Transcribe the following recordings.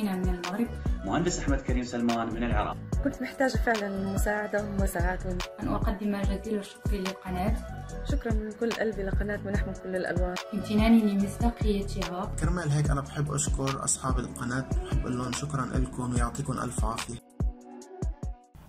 فينا من المغرب. مهندس أحمد كريم سلمان من العراق. كنت محتاجة فعلا مساعدة ومساعات أن أقدم جزيل شكري للقناة. شكرا من كل قلبي لقناة ونحمل كل الألوان. امتناني لمصداقيتها. كرمال هيك أنا بحب أشكر أصحاب القناة، بحب أقول لهم شكرا لكم، يعطيكم ألف عافية.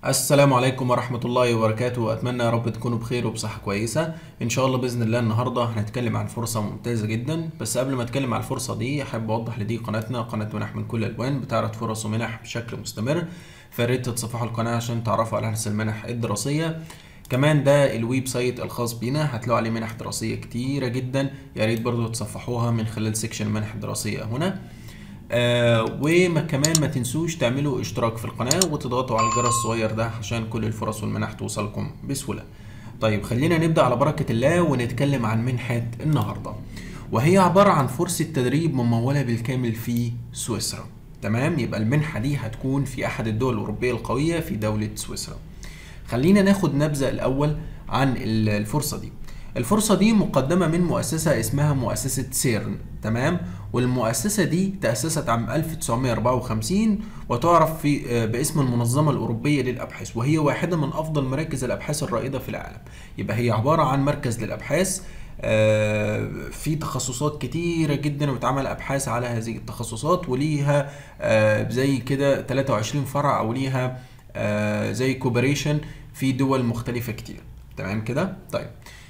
السلام عليكم ورحمة الله وبركاته، أتمنى يا رب تكونوا بخير وبصحة كويسة إن شاء الله بإذن الله. النهاردة هنتكلم عن فرصة ممتازة جدا، بس قبل ما أتكلم عن الفرصة دي أحب أوضح لدي قناتنا، قناة منح من كل الألوان، بتعرض فرص ومنح بشكل مستمر، فريت تتصفحوا القناة عشان تعرفوا على أحدث المنح الدراسية. كمان ده الويب سايت الخاص بينا، هتلاقوا عليه منح دراسية كتيرة جدا، يا ريت برضو تصفحوها من خلال سيكشن منح دراسية هنا. وكمان ما تنسوش تعملوا اشتراك في القناة وتضغطوا على الجرس الصغير ده عشان كل الفرص والمنح توصلكم بسهولة. طيب خلينا نبدأ على بركة الله ونتكلم عن منحة النهاردة، وهي عبارة عن فرصة تدريب ممولة بالكامل في سويسرا. تمام، يبقى المنحة دي هتكون في أحد الدول الأوروبية القوية في دولة سويسرا. خلينا ناخد نبذة الأول عن الفرصة دي. الفرصة دي مقدمة من مؤسسة اسمها مؤسسة سيرن، تمام، والمؤسسة دي تأسست عام 1954 وتعرف باسم المنظمة الأوروبية للأبحاث، وهي واحدة من أفضل مراكز الأبحاث الرائدة في العالم. يبقى هي عبارة عن مركز للأبحاث في تخصصات كتيرة جدا، وتعمل أبحاث على هذه التخصصات، وليها زي كده 23 فرع، أو ليها زي كوبريشن في دول مختلفة كتير. تمام كده؟ طيب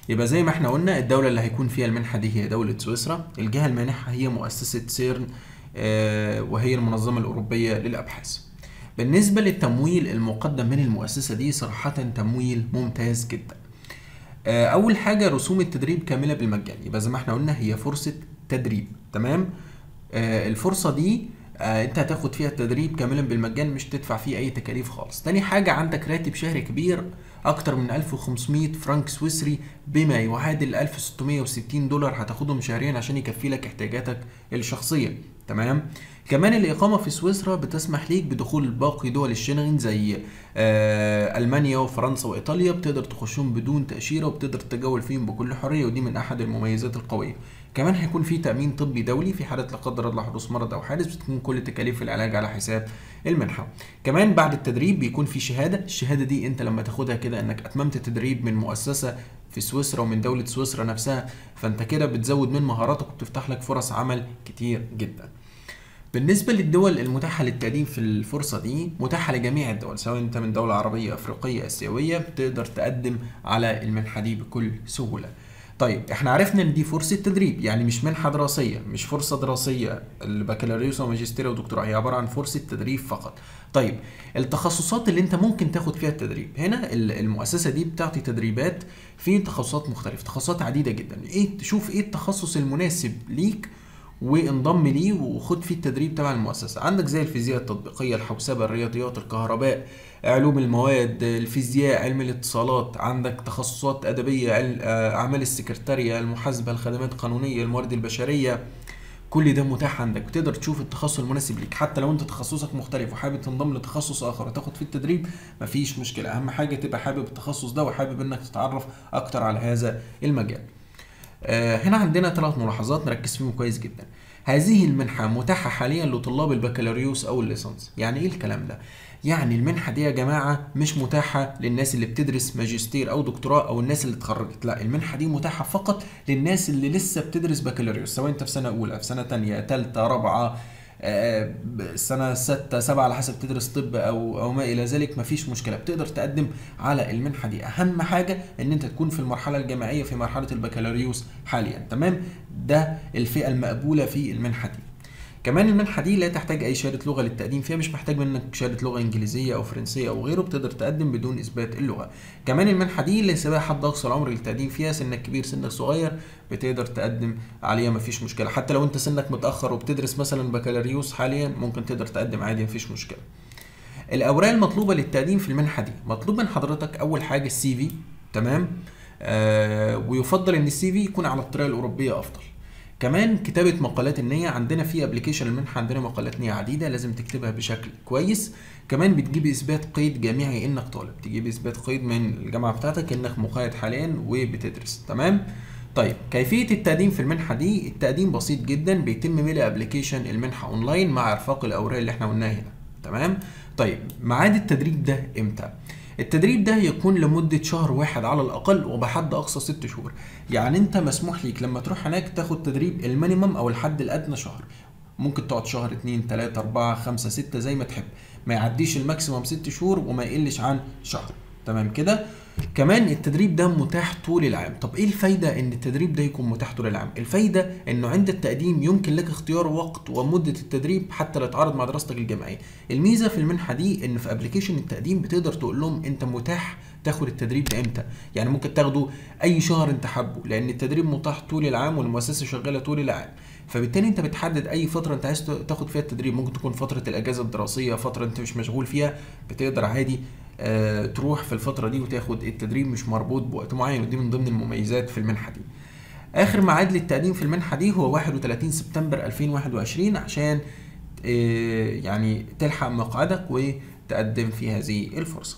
يبقى زي ما احنا قلنا الدولة اللي هيكون فيها المنحة دي هي دولة سويسرا، الجهة المانحة هي مؤسسة سيرن وهي المنظمة الأوروبية للأبحاث. بالنسبة للتمويل المقدم من المؤسسة دي صراحة تمويل ممتاز جدا. أول حاجة رسوم التدريب كاملة بالمجان، يبقى زي ما احنا قلنا هي فرصة تدريب، تمام؟ الفرصة دي انت هتاخد فيها التدريب كاملا بالمجان، مش تدفع فيه اي تكاليف خالص. تاني حاجة عندك راتب شهري كبير اكتر من 1500 فرنك سويسري بما يعادل 1660 دولار هتاخدهم شهريا عشان يكفي لك احتياجاتك الشخصية. تمام، كمان الاقامة في سويسرا بتسمح ليك بدخول باقي دول الشنغن زي المانيا وفرنسا وايطاليا، بتقدر تخشهم بدون تأشيرة وبتقدر تتجول فيهم بكل حرية، ودي من احد المميزات القوية. كمان هيكون في تأمين طبي دولي في حالة لا قدر الله حدوث مرض أو حادث، بتكون كل تكاليف العلاج على حساب المنحة. كمان بعد التدريب بيكون في شهادة، الشهادة دي أنت لما تاخدها كده إنك أتممت تدريب من مؤسسة في سويسرا ومن دولة سويسرا نفسها، فأنت كده بتزود من مهاراتك وبتفتح لك فرص عمل كتير جدا. بالنسبة للدول المتاحة للتقديم في الفرصة دي، متاحة لجميع الدول سواء أنت من دولة عربية أفريقية آسيوية، بتقدر تقدم على المنحة دي بكل سهولة. طيب احنا عرفنا ان دي فرصة تدريب، يعني مش منحة دراسية، مش فرصة دراسية البكالوريوس وماجستير ودكتوراه، هي عبارة عن فرصة تدريب فقط. طيب التخصصات اللي انت ممكن تاخد فيها التدريب، هنا المؤسسة دي بتعطي تدريبات في تخصصات مختلفة، تخصصات عديدة جدا، ايه تشوف ايه التخصص المناسب ليك وانضم ليه وخد فيه التدريب تبع المؤسسة. عندك زي الفيزياء التطبيقية، الحوسبة، الرياضيات، الكهرباء، علوم المواد، الفيزياء، علم الاتصالات، عندك تخصصات أدبية، أعمال السكرتارية، المحاسبة، الخدمات القانونية، الموارد البشرية، كل ده متاح عندك، بتقدر تشوف التخصص المناسب ليك. حتى لو انت تخصصك مختلف وحابب تنضم لتخصص اخر وتاخد فيه التدريب مفيش مشكلة، أهم حاجة تبقى حابب التخصص ده وحابب انك تتعرف أكتر على هذا المجال. هنا عندنا 3 ملاحظات نركز فيهم كويس جدا. هذه المنحة متاحة حاليا لطلاب البكالوريوس أو الليسانس. يعني إيه الكلام ده؟ يعني المنحة دي يا جماعة مش متاحة للناس اللي بتدرس ماجستير أو دكتوراه أو الناس اللي اتخرجت، لا، المنحة دي متاحة فقط للناس اللي لسه بتدرس بكالوريوس، سواء أنت في سنة أولى، في سنة تانية، تالتة، رابعة، سنة 6 7، على حسب تدرس طب أو ما إلى ذلك، مفيش مشكلة، بتقدر تقدم على المنحة دي. أهم حاجة إن أنت تكون في المرحلة الجامعية، في مرحلة البكالوريوس حاليا، تمام؟ ده الفئة المقبولة في المنحة دي. كمان المنحة دي لا تحتاج أي شهادة لغة للتقديم فيها، مش محتاج منك شهادة لغة إنجليزية أو فرنسية أو غيره، بتقدر تقدم بدون إثبات اللغة. كمان المنحة دي ليس لها حد أقصى العمر للتقديم فيها، سنك كبير سنك صغير بتقدر تقدم عليها مفيش مشكلة، حتى لو أنت سنك متأخر وبتدرس مثلا بكالوريوس حاليا ممكن تقدر تقدم عادي مفيش مشكلة. الأوراق المطلوبة للتقديم في المنحة دي، مطلوب من حضرتك أول حاجة السي في، تمام؟ ويفضل إن السي في يكون على الطريقة الأوروبية أفضل. كمان كتابة مقالات النية، عندنا في ابلكيشن المنحة عندنا مقالات نية عديدة لازم تكتبها بشكل كويس. كمان بتجيب إثبات قيد جامعي إنك طالب، تجيب إثبات قيد من الجامعة بتاعتك إنك مقيد حاليا وبتدرس، تمام؟ طيب كيفية التقديم في المنحة دي؟ التقديم بسيط جدا، بيتم ميل ابلكيشن المنحة اونلاين مع ارفاق الاوراق اللي احنا قلناها هنا. تمام؟ طيب ميعاد التدريب ده امتى؟ التدريب ده يكون لمدة شهر واحد على الأقل وبحد أقصى 6 شهور. يعني أنت مسموح ليك لما تروح هناك تاخد تدريب المينيمم أو الحد الأدنى شهر، ممكن تقعد شهر 2 3 4 5 6 زي ما تحب، ما يعديش الماكسيمم 6 شهور وما يقلش عن شهر. تمام كده؟ كمان التدريب ده متاح طول العام. طب ايه الفايدة ان التدريب ده يكون متاح طول العام؟ الفايدة انه عند التقديم يمكن لك اختيار وقت ومدة التدريب حتى لا يتعارض مع دراستك الجامعية. الميزة في المنحة دي ان في ابلكيشن التقديم بتقدر تقول لهم انت متاح تاخد التدريب ده امتى، يعني ممكن تاخده اي شهر انت حابه، لان التدريب متاح طول العام والمؤسسة شغالة طول العام. فبالتالي انت بتحدد اي فتره انت عايز تاخد فيها التدريب، ممكن تكون فتره الاجازه الدراسيه، فتره انت مش مشغول فيها، بتقدر عادي تروح في الفتره دي وتاخد التدريب، مش مربوط بوقت معين. ودي من ضمن المميزات في المنحه دي. اخر ميعاد للتقديم في المنحه دي هو 31 سبتمبر 2021 عشان يعني تلحق مقعدك وتقدم في هذه الفرصه.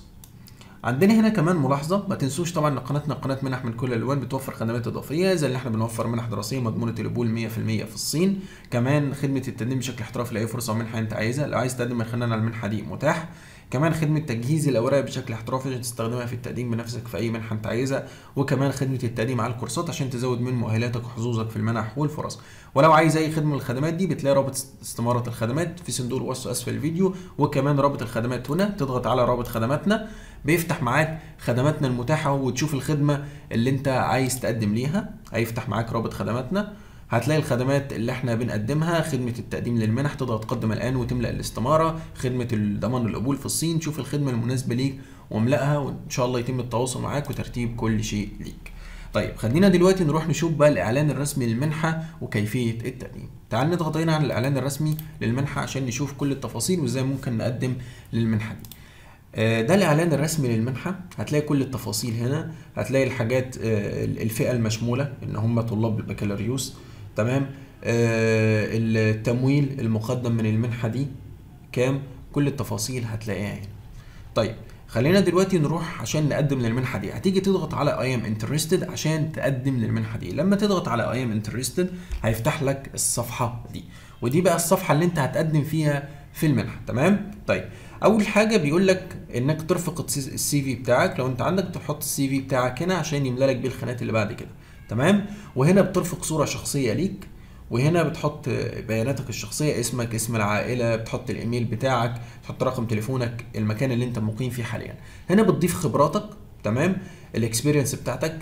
عندنا هنا كمان ملاحظه، ما تنسوش طبعا ان قناتنا قناه منح من كل الالوان بتوفر خدمات اضافيه زي اللي احنا بنوفر منح دراسيه مضمونه القبول 100% في الصين، كمان خدمه التقديم بشكل احترافي لاي فرصه ومنحه انت عايزها. لو عايز تقدم من خلالنا على المنحه دي متاح، كمان خدمه تجهيز الاوراق بشكل احترافي عشان تستخدمها في التقديم بنفسك في اي منحه انت عايزها، وكمان خدمه التقديم على الكورسات عشان تزود من مؤهلاتك وحظوظك في المنح والفرص. ولو عايز اي خدمه من الخدمات دي بتلاقي رابط استماره الخدمات في صندوق الوصف اسفل الفيديو، وكمان رابط الخدمات هنا، تضغط على رابط خدماتنا بيفتح معاك خدماتنا المتاحه وتشوف الخدمه اللي انت عايز تقدم ليها. هيفتح معاك رابط خدماتنا، هتلاقي الخدمات اللي احنا بنقدمها، خدمه التقديم للمنح، تضغط قدم الان وتملا الاستماره، خدمه ضمان القبول في الصين، شوف الخدمه المناسبه ليك واملاها، وان شاء الله يتم التواصل معاك وترتيب كل شيء ليك. طيب خلينا دلوقتي نروح نشوف بقى الاعلان الرسمي للمنحه وكيفيه التقديم. تعال نضغط هنا على الاعلان الرسمي للمنحه عشان نشوف كل التفاصيل وازاي ممكن نقدم للمنحه دي. ده الاعلان الرسمي للمنحه، هتلاقي كل التفاصيل هنا، هتلاقي الحاجات، الفئه المشموله ان هم طلاب البكالوريوس، تمام، التمويل المقدم من المنحه دي كام، كل التفاصيل هتلاقيها هنا. طيب خلينا دلوقتي نروح عشان نقدم للمنحه دي. هتيجي تضغط على I am interested عشان تقدم للمنحه دي. لما تضغط على I am interested هيفتح لك الصفحه دي، ودي بقى الصفحه اللي انت هتقدم فيها في المنحه. تمام؟ طيب اول حاجه بيقول لك انك ترفق السي في بتاعك، لو انت عندك تحط السي في بتاعك هنا عشان يملا لك بيه الخانات اللي بعد كده. تمام؟ وهنا بترفق صوره شخصيه ليك، وهنا بتحط بياناتك الشخصيه، اسمك، اسم العائله، بتحط الايميل بتاعك، تحط رقم تليفونك، المكان اللي انت مقيم فيه حاليا. هنا بتضيف خبراتك، تمام، الاكسبيرينس بتاعتك،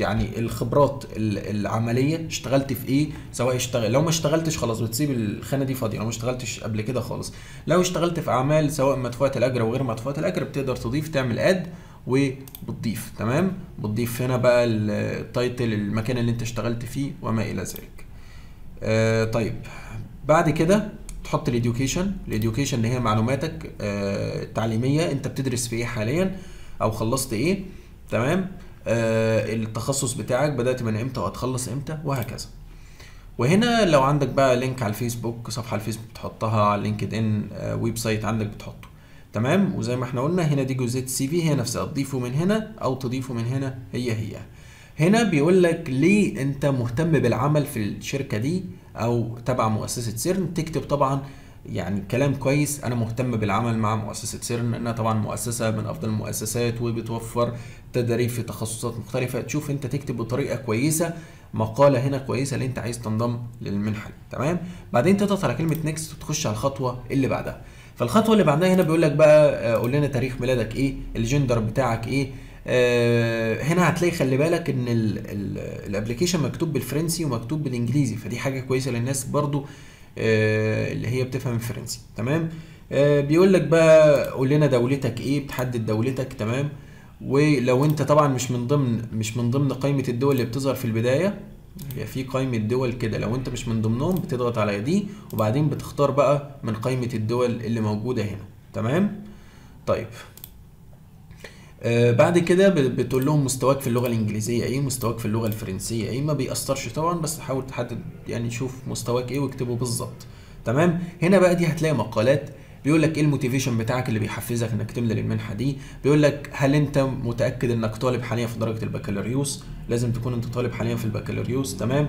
يعني الخبرات العمليه، اشتغلت في ايه، سواء لو ما اشتغلتش خلاص بتسيب الخانه دي فاضيه، لو ما اشتغلتش قبل كده خالص، لو اشتغلت في اعمال سواء مدفوعه الاجر وغير مدفوعه الاجر بتقدر تضيف، تعمل اد وبتضيف. تمام؟ بتضيف هنا بقى التايتل، المكان اللي انت اشتغلت فيه وما الى ذلك. طيب بعد كده تحط الاديوكيشن اللي هي معلوماتك التعليميه، انت بتدرس في ايه حاليا او خلصت ايه. تمام؟ التخصص بتاعك بدأت من امتى وهتخلص امتى وهكذا. وهنا لو عندك بقى لينك على الفيسبوك، صفحه الفيسبوك بتحطها، على لينكد ان، ويب سايت عندك بتحطه. تمام؟ وزي ما احنا قلنا هنا دي جزئيه السي في، هي نفسها، تضيفه من هنا او تضيفه من هنا، هي هنا بيقول لك ليه انت مهتم بالعمل في الشركه دي او تبع مؤسسه سيرن. تكتب طبعا يعني كلام كويس، انا مهتم بالعمل مع مؤسسه سيرن لانها طبعا مؤسسه من افضل المؤسسات وبتوفر تدريب في تخصصات مختلفه. تشوف انت تكتب بطريقه كويسه مقاله هنا كويسه اللي انت عايز تنضم للمنحه دي. تمام؟ بعدين تضغط على كلمه نيكست وتخش على الخطوه اللي بعدها. فالخطوه اللي بعدها هنا بيقول لك بقى قول لنا تاريخ ميلادك ايه، الجندر بتاعك ايه. هنا هتلاقي خلي بالك ان الابلكيشن مكتوب بالفرنسي ومكتوب بالانجليزي، فدي حاجه كويسه للناس برضو اللي هي بتفهم الفرنسي. تمام؟ بيقول لك بقى قول لنا دولتك ايه، بتحدد دولتك. تمام؟ ولو انت طبعا مش من ضمن قائمه الدول اللي بتظهر في البدايه، هي في قائمه دول كده، لو انت مش من ضمنهم بتضغط على دي وبعدين بتختار بقى من قائمه الدول اللي موجوده هنا. تمام؟ طيب بعد كده بتقول لهم مستواك في اللغه الانجليزيه ايه، مستواك في اللغه الفرنسيه ايه، ما بيأثرش طبعا بس حاول تحدد يعني شوف مستواك ايه واكتبه بالظبط. تمام؟ هنا بقى دي هتلاقي مقالات، بيقول لك ايه الموتيفيشن بتاعك اللي بيحفزك انك تملى المنحه دي، بيقول لك هل انت متاكد انك طالب حاليا في درجه البكالوريوس، لازم تكون انت طالب حاليا في البكالوريوس، تمام.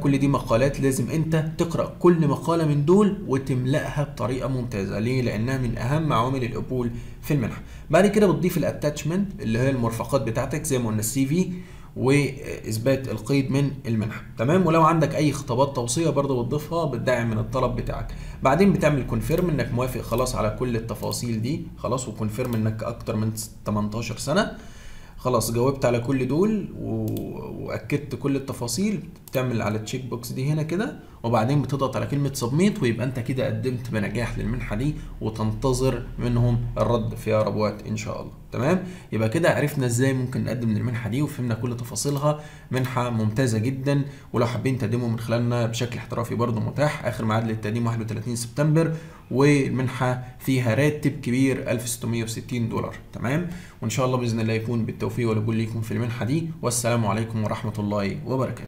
كل دي مقالات لازم انت تقرا كل مقاله من دول وتملاها بطريقه ممتازه، ليه؟ لانها من اهم عوامل القبول في المنحه. بعد كده بتضيف الاتاتشمنت اللي هي المرفقات بتاعتك زي ما قلنا السي في واثبات القيد من المنحه، تمام. ولو عندك اي خطابات توصيه برضه بتضيفها بتدعم من الطلب بتاعك. بعدين بتعمل كونفيرم انك موافق خلاص على كل التفاصيل دي، خلاص، وكونفيرم انك اكتر من 18 سنه، خلاص جاوبت على كل دول واكدت كل التفاصيل، بتعمل على التشيك بوكس دي هنا كده، وبعدين بتضغط على كلمه سبميت، ويبقى انت كده قدمت بنجاح للمنحه دي، وتنتظر منهم الرد في يا رب ان شاء الله، تمام. يبقى كده عرفنا ازاي ممكن نقدم للمنحه دي وفهمنا كل تفاصيلها. منحه ممتازه جدا، ولو حابين تقدموا من خلالنا بشكل احترافي برضو متاح. اخر ميعاد للتقديم 31 سبتمبر، والمنحه فيها راتب كبير $1660، تمام. وان شاء الله باذن الله يكون بالتوفيق والقبول ليكم في المنحه دي، والسلام عليكم ورحمه الله وبركاته.